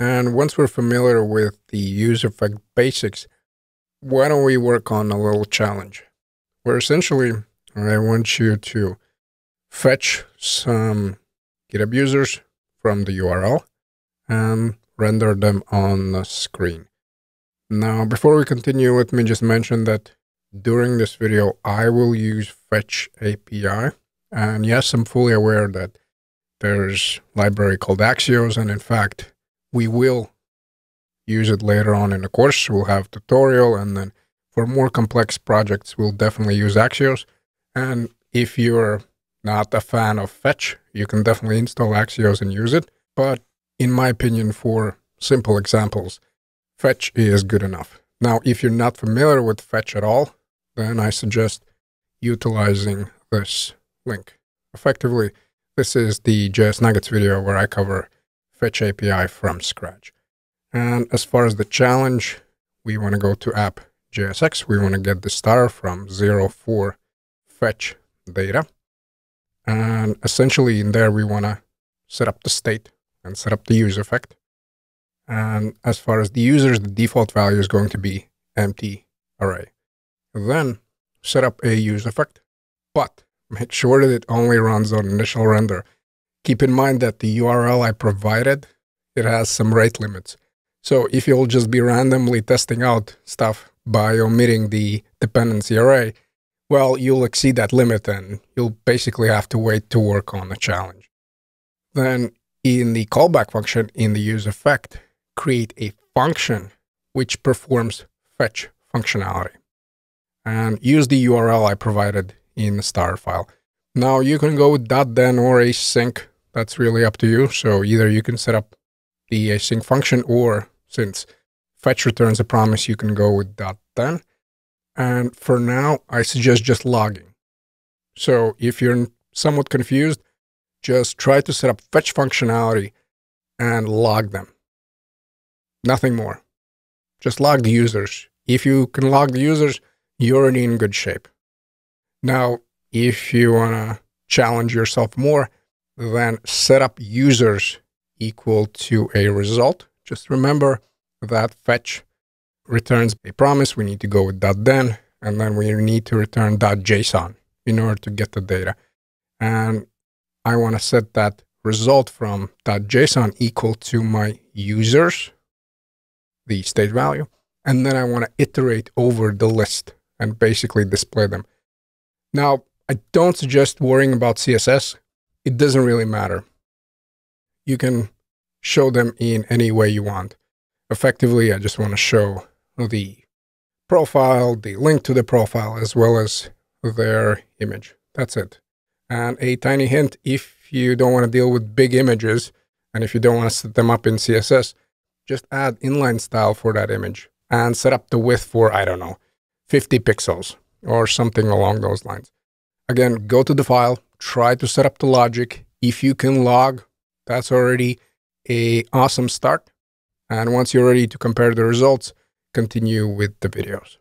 And once we're familiar with the use effect basics, why don't we work on a little challenge where essentially I want you to fetch some GitHub users from the URL and render them on the screen. Now, before we continue, let me just mention that during this video, I will use Fetch API. And yes, I'm fully aware that there's a library called Axios. And in fact, we will use it later on in the course. We'll have a tutorial. And then for more complex projects, we'll definitely use Axios. And if you're not a fan of Fetch, you can definitely install Axios and use it. But in my opinion, for simple examples, Fetch is good enough. Now, if you're not familiar with Fetch at all, then I suggest utilizing this link. Effectively, this is the JS Nuggets video where I cover Fetch API from scratch. And as far as the challenge, we want to go to app JSX. We want to get the star from 04 fetch data. And essentially in there, we want to set up the state and set up the use effect. And as far as the users, the default value is going to be empty array. Then set up a use effect, but make sure that it only runs on initial render. Keep in mind that the URL I provided, it has some rate limits. So if you'll just be randomly testing out stuff by omitting the dependency array, well, you'll exceed that limit and you'll basically have to wait to work on the challenge. Then in the callback function in the use effect, create a function which performs fetch functionality and use the URL I provided in the star file. Now you can go with .then or async. That's really up to you. So either you can set up the async function, or since fetch returns a promise, you can go with .then. And for now, I suggest just logging. So if you're somewhat confused, just try to set up fetch functionality and log them. Nothing more. Just log the users. If you can log the users, you're already in good shape. Now, if you want to challenge yourself more, then set up users equal to a result. Just remember that fetch returns a promise. We need to go with .then, and then we need to return .json in order to get the data. And I want to set that result from .json equal to my users, the state value, and then I want to iterate over the list and basically display them. Now, I don't suggest worrying about CSS. It doesn't really matter. You can show them in any way you want. Effectively, I just want to show the profile, the link to the profile, as well as their image. That's it. And a tiny hint, if you don't want to deal with big images, and if you don't want to set them up in CSS, just add inline style for that image and set up the width for, I don't know, 50 pixels or something along those lines. Again, go to the file, try to set up the logic. If you can log, that's already an awesome start. And once you're ready to compare the results, continue with the videos.